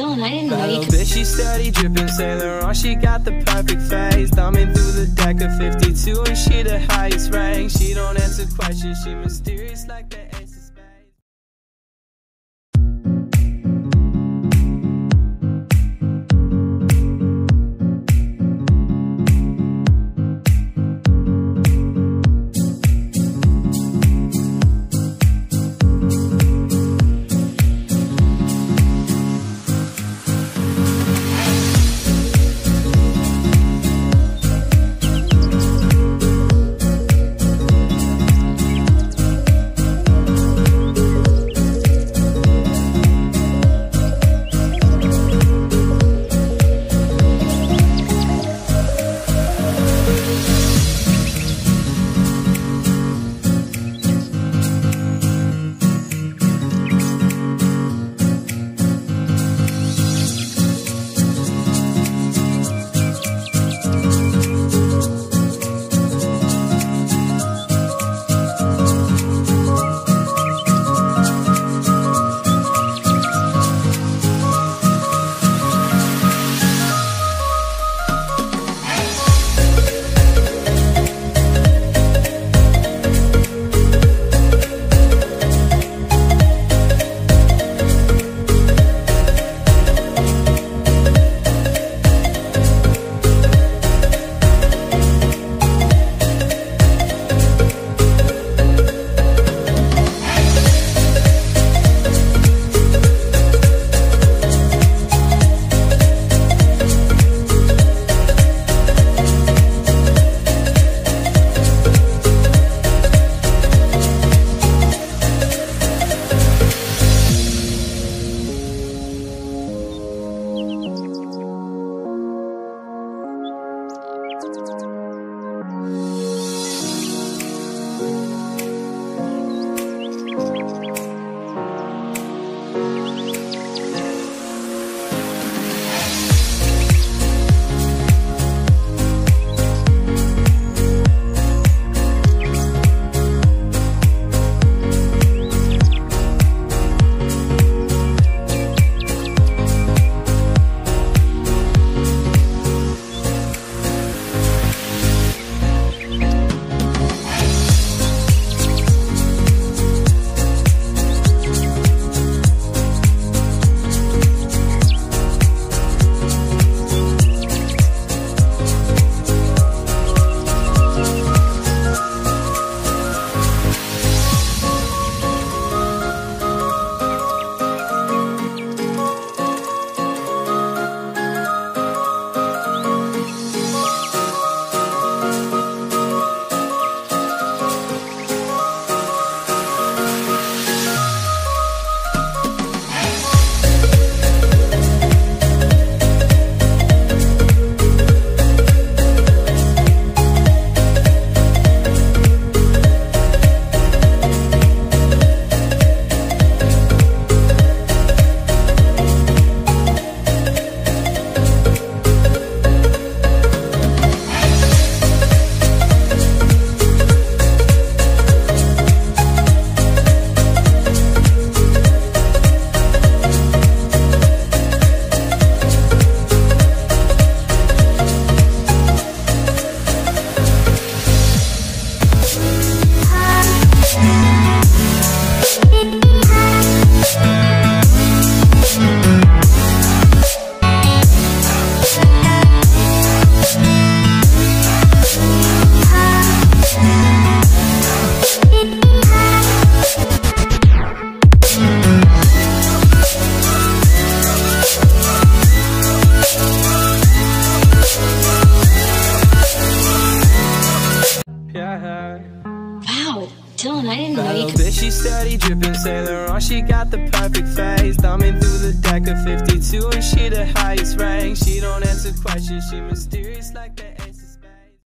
chilling. I didn't know you could. Bitch, she steady dripping Sailor on. She got the perfect face. Thumbing through the deck of 52, and she the highest rank. She don't answer questions. She mysterious like the ace of spades. I didn't know you could. Bitch, she steady dripping Sailor on. She got the perfect face. Thumbing through the deck of 52, and she the highest rank. She don't answer questions. She mysterious like the